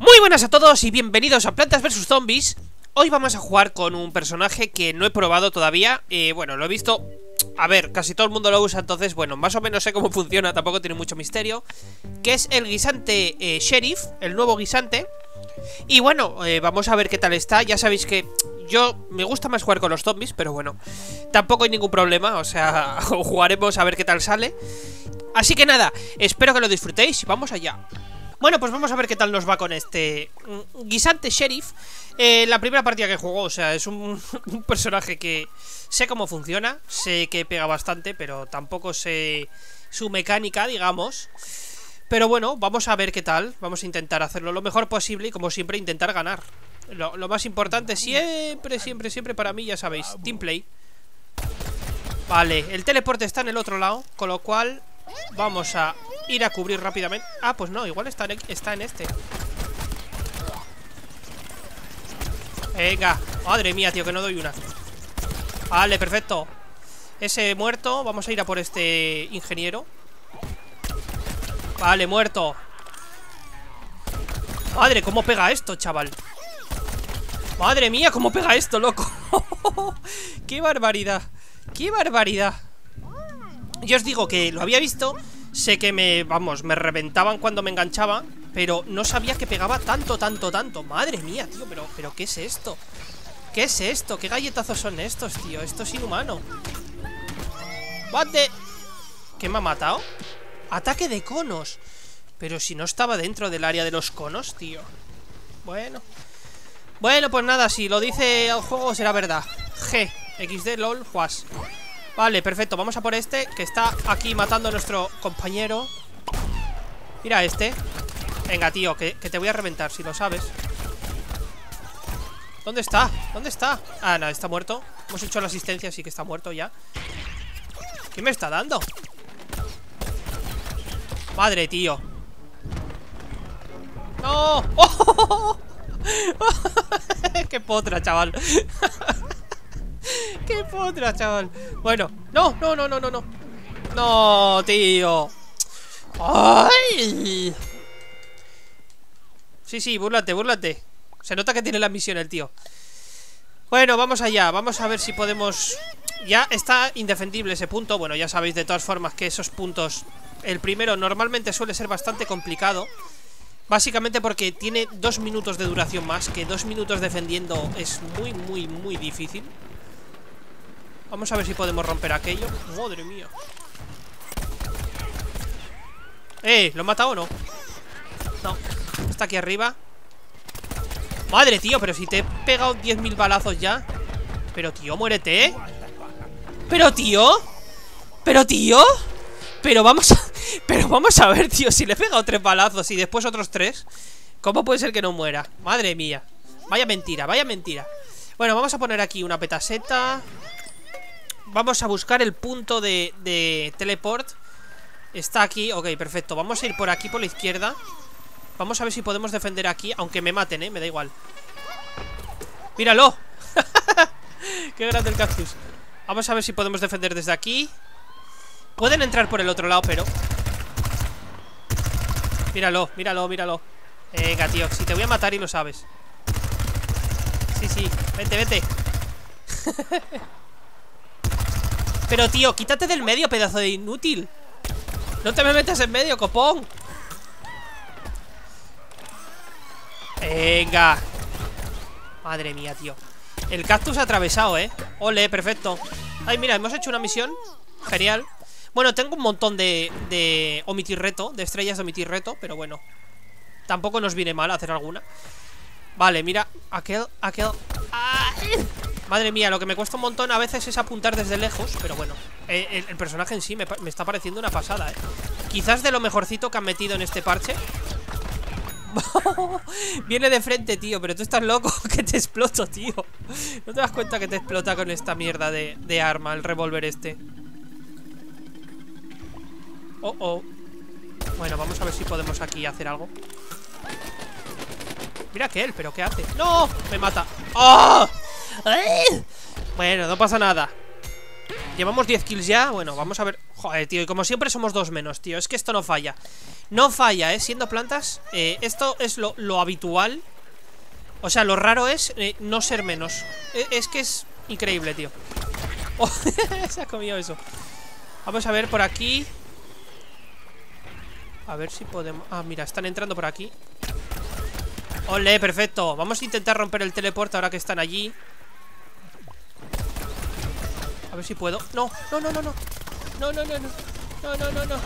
Muy buenas a todos y bienvenidos a Plantas vs Zombies. Hoy vamos a jugar con un personaje que no he probado todavía. Bueno, lo he visto, a ver, casi todo el mundo lo usa, entonces bueno, más o menos sé cómo funciona, tampoco tiene mucho misterio. Que es el guisante Sheriff, el nuevo guisante. Y bueno, vamos a ver qué tal está. Ya sabéis que yo me gusta más jugar con los zombies, pero bueno, tampoco hay ningún problema, o sea, jugaremos a ver qué tal sale. Así que nada, espero que lo disfrutéis y vamos allá. Bueno, pues vamos a ver qué tal nos va con este Guisante Sheriff. La primera partida que jugó, o sea, es un personaje que sé cómo funciona, sé que pega bastante, pero tampoco sé su mecánica, digamos. Pero bueno, vamos a ver qué tal, vamos a intentar hacerlo lo mejor posible y como siempre intentar ganar. Lo más importante siempre para mí, ya sabéis, team play. Vale, el teleporte está en el otro lado, con lo cual vamos a ir a cubrir rápidamente. Ah, pues no, igual está en este. Venga, madre mía, tío, que no doy una. Vale, perfecto. Ese muerto, vamos a ir a por este ingeniero. Vale, muerto. Madre, cómo pega esto, chaval. Madre mía, cómo pega esto, loco. Qué barbaridad. Qué barbaridad. Yo os digo que lo había visto. Sé que me reventaban cuando me enganchaba, pero no sabía que pegaba tanto. Madre mía, tío, pero ¿qué es esto? ¿Qué es esto? ¿Qué galletazos son estos, tío? Esto es inhumano. ¡Bate! ¿Qué me ha matado? ¡Ataque de conos! Pero si no estaba dentro del área de los conos, tío. Bueno, pues nada, si lo dice el juego será verdad. G, XD, LOL, juas. Vale, perfecto, vamos a por este, que está aquí matando a nuestro compañero. Mira este. Venga, tío, que te voy a reventar, si lo sabes. ¿Dónde está? ¿Dónde está? Ah, no, está muerto. Hemos hecho la asistencia, así que está muerto ya. ¿Qué me está dando? Madre, tío. ¡No! ¡Oh! ¡Qué potra, chaval! ¡Qué potra, chaval! Bueno, no. No, tío. ¡Ay! Sí, búrlate. Se nota que tiene la misión el tío. Bueno, vamos allá. Vamos a ver si podemos... Ya está indefendible ese punto. Bueno, ya sabéis de todas formas que esos puntos... El primero normalmente suele ser bastante complicado. Básicamente porque tiene 2 minutos de duración más. Que 2 minutos defendiendo es muy difícil. Vamos a ver si podemos romper aquello. Madre mía. ¿Lo he matado o no? No, está aquí arriba. Madre, tío, pero si te he pegado 10.000 balazos ya. Pero, tío, muérete, ¿eh? Pero, tío. Pero vamos a ver, tío. Si le he pegado 3 balazos y después otros 3, ¿cómo puede ser que no muera? Madre mía. Vaya mentira. Bueno, vamos a poner aquí una petaseta. Vamos a buscar el punto de teleport. Está aquí, ok, perfecto. Vamos a ir por aquí, por la izquierda. Vamos a ver si podemos defender aquí. Aunque me maten, me da igual. ¡Míralo! ¡Qué grande el cactus! Vamos a ver si podemos defender desde aquí. Pueden entrar por el otro lado, pero... Míralo. Venga, tío, si te voy a matar y lo sabes. Sí, vete. Pero, tío, quítate del medio, pedazo de inútil. No te me metas en medio, copón. Venga. Madre mía, tío. El cactus ha atravesado, Ole, perfecto. Ay, mira, hemos hecho una misión. Genial. Bueno, tengo un montón de omitir reto. De estrellas de omitir reto, pero bueno, tampoco nos viene mal hacer alguna. Vale, mira. Aquel. ¡Ay! Madre mía, lo que me cuesta un montón a veces es apuntar desde lejos. Pero bueno, el personaje en sí me está pareciendo una pasada, Quizás de lo mejorcito que han metido en este parche. Viene de frente, tío, pero tú estás loco. Que te exploto, tío. ¿No te das cuenta que te explota con esta mierda de arma, el revólver este? Oh. Bueno, vamos a ver si podemos aquí hacer algo. Mira aquel, pero ¿qué hace? ¡No! Me mata. ¡Oh! Bueno, no pasa nada. Llevamos 10 kills ya. Bueno, vamos a ver. Joder, tío, y como siempre somos dos menos, tío. Es que esto no falla. No falla, ¿eh? Siendo plantas, esto es lo habitual. O sea, lo raro es no ser menos. Es que es increíble, tío. Oh, se ha comido eso. Vamos a ver por aquí. A ver si podemos... Ah, mira, están entrando por aquí. Ole, perfecto. Vamos a intentar romper el teleport ahora que están allí. A ver si puedo. No, no, no, no, no. No, no, no, no. No, no, no, no.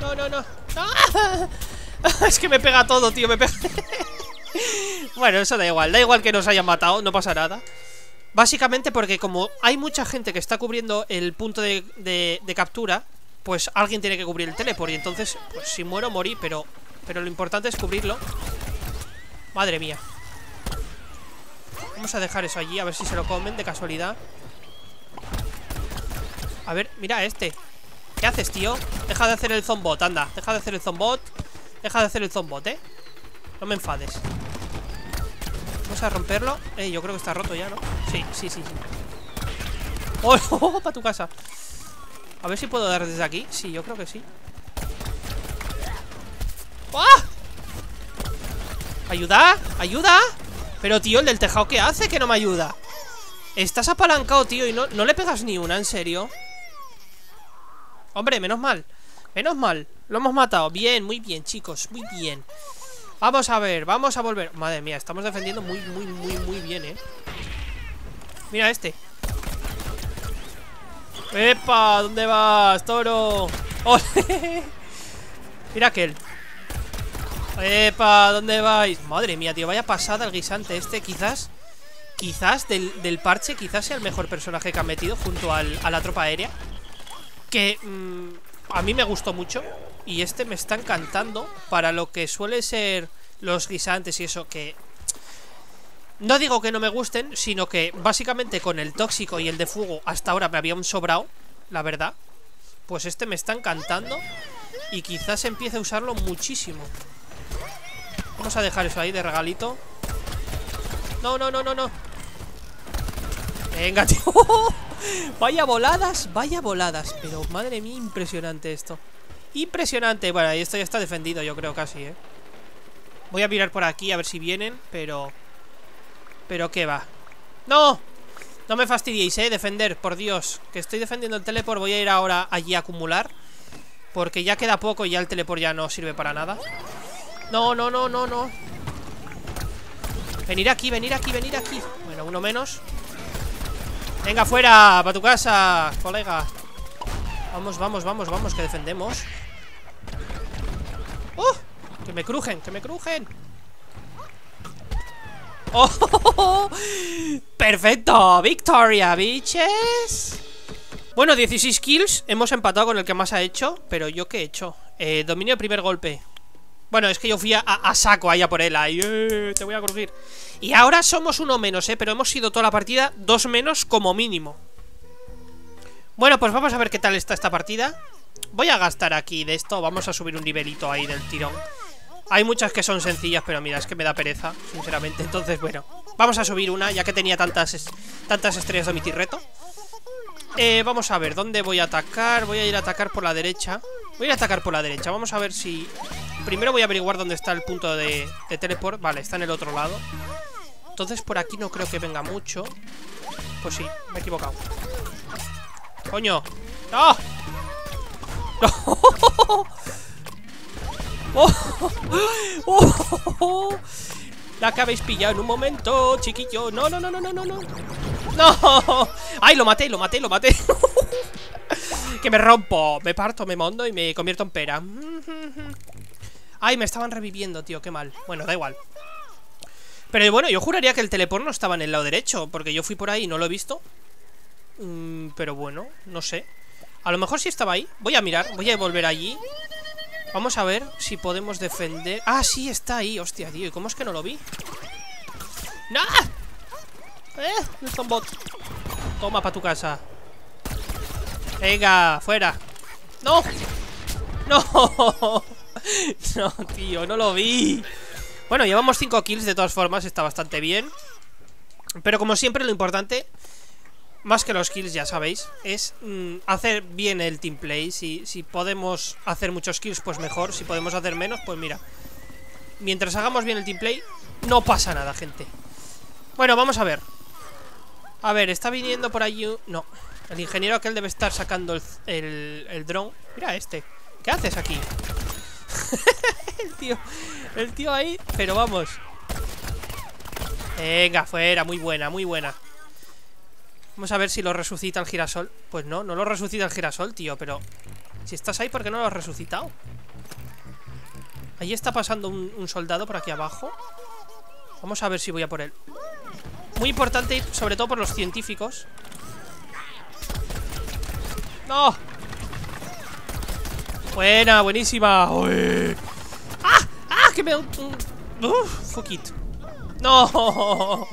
No, no, no. ¡Ah! Es que me pega todo, tío. Me pega. Bueno, eso da igual. Da igual que nos hayan matado. No pasa nada. Básicamente porque como hay mucha gente que está cubriendo el punto de captura, pues alguien tiene que cubrir el teleport. Y entonces, pues si muero, morí. Pero lo importante es cubrirlo. Madre mía. Vamos a dejar eso allí. A ver si se lo comen de casualidad. A ver, mira este. ¿Qué haces, tío? Deja de hacer el zombot, anda. Deja de hacer el zombot. Deja de hacer el zombot, ¿eh? No me enfades. Vamos a romperlo. Yo creo que está roto ya, ¿no? Sí, sí, sí, sí. ¡Oh! Para tu casa. A ver si puedo dar desde aquí. Sí, yo creo que sí. ¡Ah! ¡Ayuda! ¡Ayuda! Pero, tío, el del tejado, ¿qué hace que no me ayuda? Estás apalancado, tío, y no le pegas ni una, en serio. Hombre, menos mal. Menos mal. Lo hemos matado. Bien, muy bien, chicos. Muy bien. Vamos a ver, vamos a volver. Madre mía, estamos defendiendo muy, muy, muy, muy bien, ¿eh? Mira este. ¡Epa! ¿Dónde vas, toro? ¡Ole! Mira aquel. ¡Epa! ¿Dónde vais? Madre mía, tío, vaya pasada el guisante este, quizás. Quizás del parche, quizás sea el mejor personaje que han metido junto a la tropa aérea. Que a mí me gustó mucho. Y este me está encantando para lo que suele ser los guisantes y eso, que no digo que no me gusten, sino que básicamente con el tóxico y el de fuego hasta ahora me habían sobrado, la verdad. Pues este me está encantando y quizás empiece a usarlo muchísimo. Vamos a dejar eso ahí de regalito. No, no, no, no, no. Venga, tío. Vaya voladas, vaya voladas. Pero madre mía, impresionante esto. Impresionante. Bueno, esto ya está defendido, yo creo, casi, ¿eh? Voy a mirar por aquí a ver si vienen, pero... Pero qué va. ¡No! No me fastidiéis, ¿eh? Defender, por Dios. Que estoy defendiendo el teleport. Voy a ir ahora allí a acumular, porque ya queda poco y ya el teleport ya no sirve para nada. No, no, no, no, no. Venir aquí, venir aquí, venir aquí. Bueno, uno menos. Venga, fuera, para tu casa, colega. Vamos, vamos, vamos, vamos, que defendemos. ¡Oh! Que me crujen, que me crujen. ¡Oh! Perfecto, victoria, bitches. Bueno, 16 kills. Hemos empatado con el que más ha hecho. Pero yo qué he hecho. Dominio primer golpe. Bueno, es que yo fui a saco allá por él. Ahí, te voy a crujir. Y ahora somos uno menos, pero hemos sido toda la partida dos menos como mínimo. Bueno, pues vamos a ver qué tal está esta partida. Voy a gastar aquí de esto. Vamos a subir un nivelito ahí del tirón. Hay muchas que son sencillas, pero mira, es que me da pereza, sinceramente. Entonces, bueno, vamos a subir una, ya que tenía tantas estrellas de mi tirreto. Vamos a ver, ¿dónde voy a atacar? Voy a ir a atacar por la derecha. Voy a ir a atacar por la derecha, vamos a ver si... Primero voy a averiguar dónde está el punto de teleport. Vale, está en el otro lado. Entonces por aquí no creo que venga mucho. Pues sí, me he equivocado. ¡Coño! ¡No! ¡No! ¡Oh! ¡Oh! La que habéis pillado en un momento, chiquillo. No, no, no, no, no, no, no. ¡No! ¡Ay, lo maté, lo maté, lo maté! Que me rompo, me parto, me mondo y me convierto en pera. Ay, me estaban reviviendo, tío, qué mal. Bueno, da igual. Pero bueno, yo juraría que el teleport no estaba en el lado derecho, porque yo fui por ahí y no lo he visto. Pero bueno, no sé. A lo mejor sí estaba ahí. Voy a mirar, voy a volver allí. Vamos a ver si podemos defender. Ah, sí, está ahí, hostia, tío. ¿Y cómo es que no lo vi? ¡No! El zombot. Toma, pa' tu casa. Venga, fuera. ¡No! ¡No! No, tío, no lo vi. Bueno, llevamos 5 kills, de todas formas. Está bastante bien. Pero como siempre, lo importante más que los kills, ya sabéis, es hacer bien el team play. Si podemos hacer muchos kills, pues mejor. Si podemos hacer menos, pues mira, mientras hagamos bien el team play, no pasa nada, gente. Bueno, vamos a ver. A ver, está viniendo por allí un... No, el ingeniero aquel debe estar sacando el dron. Mira este. ¿Qué haces aquí? El tío ahí, pero vamos. Venga, fuera, muy buena, muy buena. Vamos a ver si lo resucita el girasol. Pues no, no lo resucita el girasol, tío. Pero si estás ahí, ¿por qué no lo has resucitado? Ahí está pasando un soldado por aquí abajo. Vamos a ver si voy a por él. Muy importante ir, sobre todo por los científicos. ¡No! Buena, buenísima. ¡Uy! ¡Ah! ¡Ah! ¡Que me... ¡Fuck it! ¡No!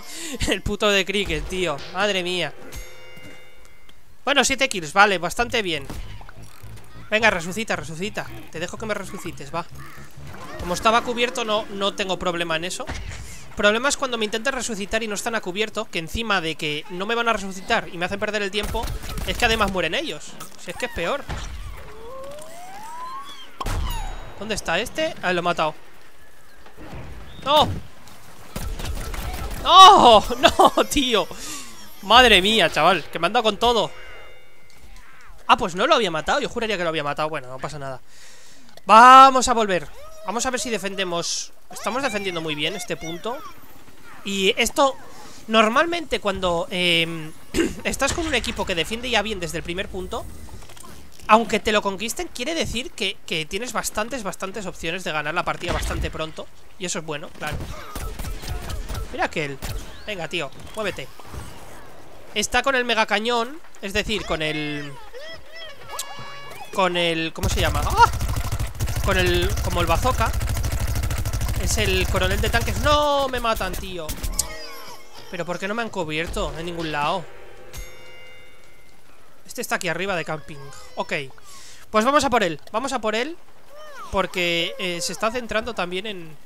El puto de cricket, tío. Madre mía. Bueno, 7 kills, vale, bastante bien. Venga, resucita, resucita. Te dejo que me resucites, va. Como estaba cubierto, no tengo problema en eso. Problema es cuando me intentan resucitar y no están a cubierto, que encima de que no me van a resucitar y me hacen perder el tiempo, es que además mueren ellos. Si es que es peor. ¿Dónde está este? Ah, lo he matado. ¡No! ¡No! ¡No, tío! Madre mía, chaval, que me han dado con todo. Ah, pues no lo había matado. Yo juraría que lo había matado. Bueno, no pasa nada. Vamos a volver. Vamos a ver si defendemos. Estamos defendiendo muy bien este punto. Y esto, normalmente cuando estás con un equipo que defiende ya bien desde el primer punto, aunque te lo conquisten, quiere decir que tienes bastantes opciones de ganar la partida bastante pronto. Y eso es bueno, claro. Mira aquel. Venga, tío, muévete. Está con el megacañón. Es decir, con el... ¿Cómo se llama? ¡Ah! Con el... Como el bazooka. Es el coronel de tanques. ¡No! Me matan, tío. Pero ¿por qué no me han cubierto en ningún lado? Este está aquí arriba de camping. Ok. Pues vamos a por él. Vamos a por él. Porque se está centrando también en...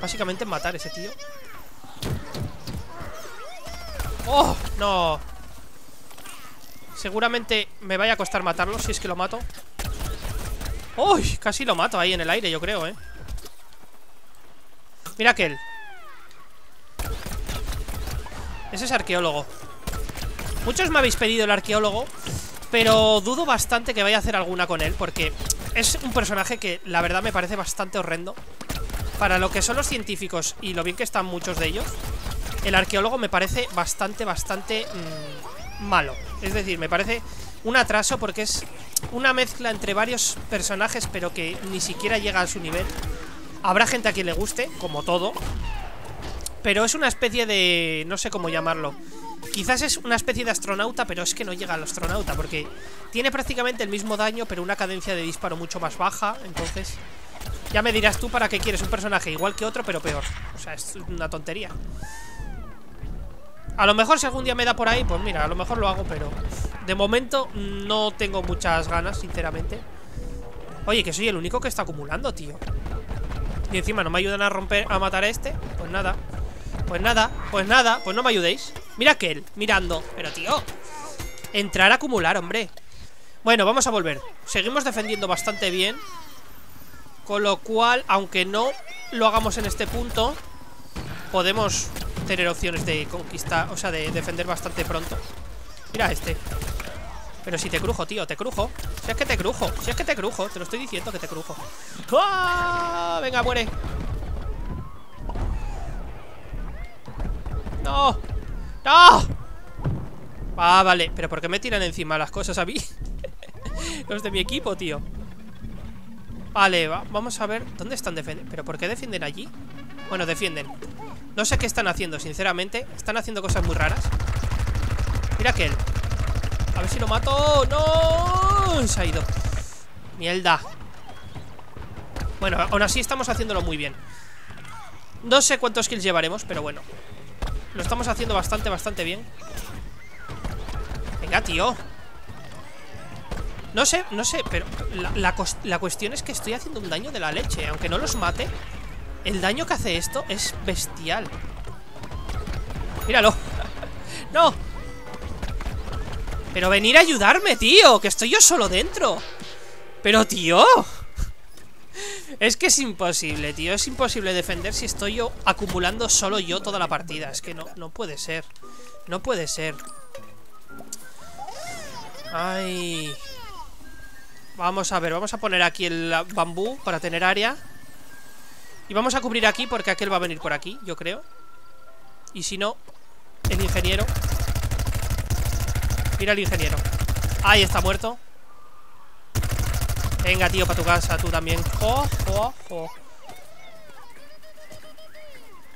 Básicamente en matar a ese tío. ¡Oh! ¡No! Seguramente me vaya a costar matarlo si es que lo mato. ¡Uy! Casi lo mato ahí en el aire, yo creo, ¿eh? Mira aquel. Ese es arqueólogo. Muchos me habéis pedido el arqueólogo, pero dudo bastante que vaya a hacer alguna con él, porque es un personaje que la verdad me parece bastante horrendo. Para lo que son los científicos y lo bien que están muchos de ellos, el arqueólogo me parece bastante malo. Es decir, me parece un atraso porque es... una mezcla entre varios personajes, pero que ni siquiera llega a su nivel. Habrá gente a quien le guste, como todo, pero es una especie de... no sé cómo llamarlo. Quizás es una especie de astronauta, pero es que no llega al astronauta, porque tiene prácticamente el mismo daño, pero una cadencia de disparo mucho más baja. Entonces, ya me dirás tú para qué quieres un personaje igual que otro, pero peor. O sea, es una tontería. A lo mejor si algún día me da por ahí, pues mira, a lo mejor lo hago, pero... de momento no tengo muchas ganas, sinceramente. Oye, que soy el único que está acumulando, tío. Y encima no me ayudan a romper, a matar a este. Pues nada, pues nada, pues nada. Pues no me ayudéis. Mira aquel, mirando. Pero tío, entrar a acumular, hombre. Bueno, vamos a volver. Seguimos defendiendo bastante bien. Con lo cual, aunque no lo hagamos en este punto, podemos tener opciones de conquistar, o sea, de defender bastante pronto. Mira este. Pero si te crujo, tío, te crujo. Si es que te crujo, si es que te crujo. Te lo estoy diciendo que te crujo. ¡Oh! Venga, muere. ¡No! ¡No! Ah, vale. Pero ¿por qué me tiran encima las cosas a mí? Los de mi equipo, tío. Vale, vamos a ver. ¿Dónde están defendiendo? ¿Pero por qué defienden allí? Bueno, defienden. No sé qué están haciendo, sinceramente. Están haciendo cosas muy raras. Mira aquel. A ver si lo mato. ¡No! Se ha ido. Mierda. Bueno, aún así estamos haciéndolo muy bien. No sé cuántos kills llevaremos, pero bueno, lo estamos haciendo bastante bien. Venga, tío. No sé, pero la cuestión es que estoy haciendo un daño de la leche. Aunque no los mate, el daño que hace esto es bestial. Míralo. ¡No! Pero venir a ayudarme, tío, que estoy yo solo dentro. Pero, tío, es que es imposible, tío. Es imposible defender si estoy yo acumulando solo yo toda la partida. Es que no puede ser. No puede ser. Ay. Vamos a ver, vamos a poner aquí el bambú para tener área. Y vamos a cubrir aquí porque aquel va a venir por aquí, yo creo. Y si no, el ingeniero. Mira el ingeniero. Ahí está muerto. Venga, tío, para tu casa, tú también. Jo.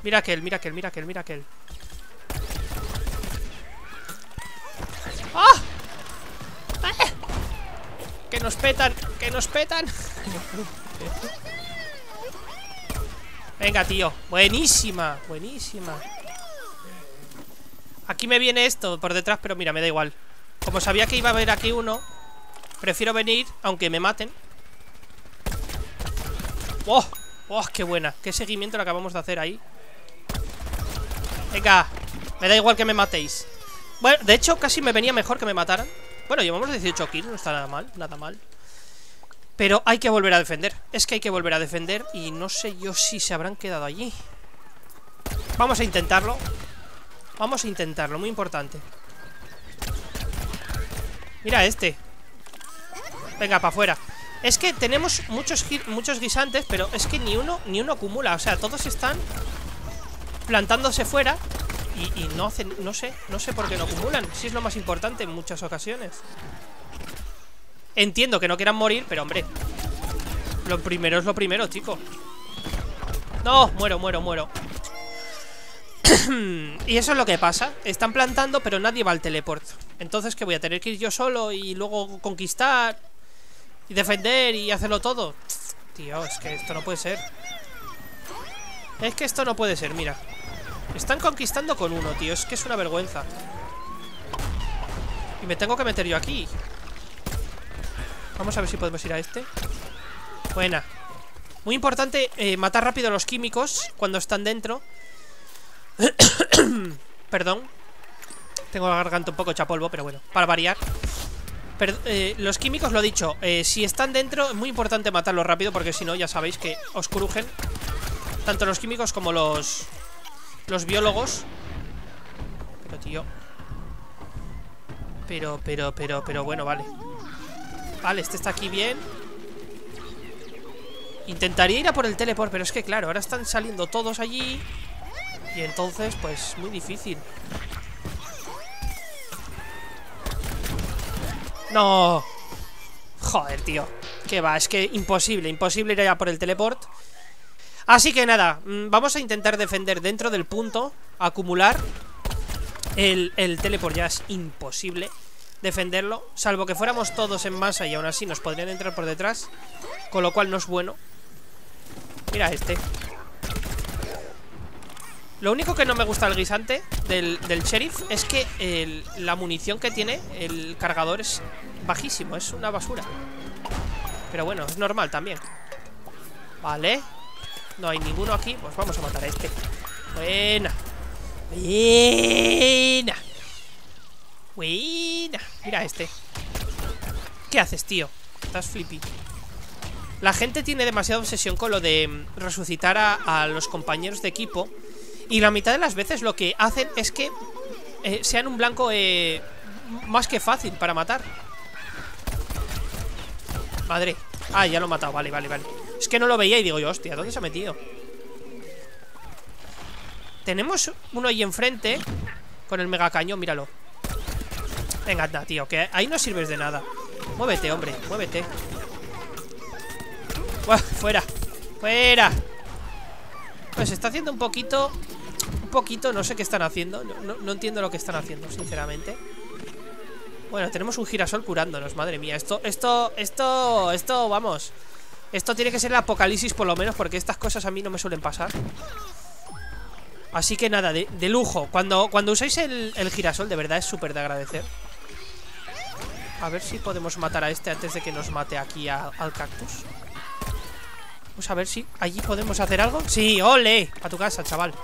Mira aquel, mira aquel, mira aquel, mira aquel. ¡Ah! ¡Eh! ¡Que nos petan! ¡Que nos petan! Venga, tío. Buenísima, buenísima. Aquí me viene esto por detrás, pero mira, me da igual. Como sabía que iba a haber aquí uno, prefiero venir, aunque me maten. ¡Oh! ¡Oh, qué buena! ¡Qué seguimiento lo acabamos de hacer ahí! Venga, me da igual que me matéis. Bueno, de hecho, casi me venía mejor que me mataran. Bueno, llevamos 18 kills, no está nada mal, nada mal. Pero hay que volver a defender. Es que hay que volver a defender y no sé yo si se habrán quedado allí. Vamos a intentarlo. Vamos a intentarlo, muy importante. Mira este. Venga, para afuera. Es que tenemos muchos guisantes, pero es que ni uno acumula. O sea, todos están plantándose fuera y no hacen, no sé por qué no acumulan. Si es lo más importante en muchas ocasiones. Entiendo que no quieran morir, pero hombre, lo primero es lo primero, chico. No, muero. Y eso es lo que pasa. Están plantando, pero nadie va al teleport. Entonces, ¿qué voy a tener que ir yo solo? Y luego conquistar y defender y hacerlo todo. Tío, es que esto no puede ser. Es que esto no puede ser, mira. Están conquistando con uno, tío. Es que es una vergüenza. Y me tengo que meter yo aquí. Vamos a ver si podemos ir a este. Buena. Muy importante matar rápido a los químicos cuando están dentro. Perdón. Tengo la garganta un poco hecha polvo, pero bueno, para variar. Los químicos, lo he dicho, si están dentro es muy importante matarlos rápido, porque si no, ya sabéis que os crujen. Tanto los químicos como los biólogos. Pero tío. Pero bueno, vale. Vale, este está aquí bien. Intentaría ir a por el teleport, pero es que claro, ahora están saliendo todos allí. Y entonces, pues, muy difícil. ¡No! Joder, tío. ¿Qué va? Es que imposible, imposible ir allá por el teleport. Así que nada, vamos a intentar defender dentro del punto. Acumular. El teleport ya es imposible defenderlo, salvo que fuéramos todos en masa. Y aún así nos podrían entrar por detrás, con lo cual no es bueno. Mira este. Lo único que no me gusta el guisante del sheriff es que la munición que tiene el cargador es bajísimo, es una basura. Pero bueno, es normal también. Vale. No hay ninguno aquí, pues vamos a matar a este. Buena. Buena. Buena. Mira este. ¿Qué haces, tío? Estás flippy. La gente tiene demasiada obsesión con lo de resucitar a los compañeros de equipo. Y la mitad de las veces lo que hacen es que sean un blanco más que fácil para matar. Madre. Ah, ya lo he matado, vale. Es que no lo veía y digo yo, hostia, ¿dónde se ha metido? Tenemos uno ahí enfrente con el megacañón, míralo. Venga, anda, tío, que ahí no sirves de nada. Muévete, hombre, muévete. Buah, fuera, fuera. Pues está haciendo un poquito... no sé qué están haciendo. No entiendo lo que están haciendo, sinceramente. Bueno, tenemos un girasol curándonos, madre mía. Esto, vamos. Esto tiene que ser el apocalipsis por lo menos, porque estas cosas a mí no me suelen pasar. Así que nada, de lujo. Cuando usáis el girasol, de verdad es súper de agradecer. A ver si podemos matar a este antes de que nos mate aquí al cactus. Vamos a ver si allí podemos hacer algo. Sí, ole, a tu casa, chaval.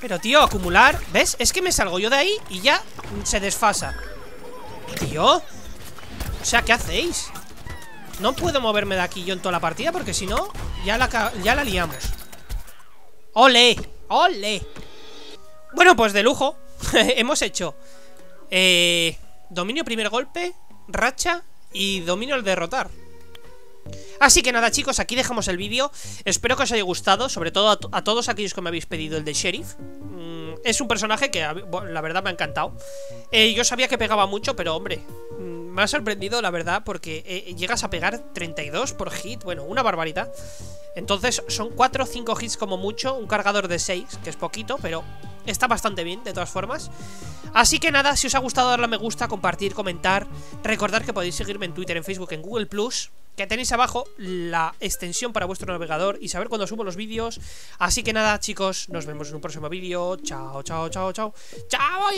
Pero, tío, acumular. ¿Ves? Es que me salgo yo de ahí y ya se desfasa. Tío, o sea, ¿qué hacéis? No puedo moverme de aquí yo en toda la partida, porque si no, ya la liamos. ¡Ole! ¡Ole! Bueno, pues de lujo. Hemos hecho dominio primer golpe, racha y dominio al derrotar. Así que nada, chicos, aquí dejamos el vídeo. Espero que os haya gustado, sobre todo a todos aquellos que me habéis pedido el de Sheriff. Es un personaje que, bueno, la verdad me ha encantado. Yo sabía que pegaba mucho, pero hombre, me ha sorprendido, la verdad, porque llegas a pegar 32 por hit, bueno, una barbaridad. Entonces son 4 o 5 hits como mucho, un cargador de 6, que es poquito, pero está bastante bien, de todas formas. Así que nada, si os ha gustado, darle a me gusta, compartir, comentar. Recordad que podéis seguirme en Twitter, en Facebook, en Google+, que tenéis abajo la extensión para vuestro navegador y saber cuándo subo los vídeos. Así que nada, chicos, nos vemos en un próximo vídeo. Chao, chao, chao, chao. Chao.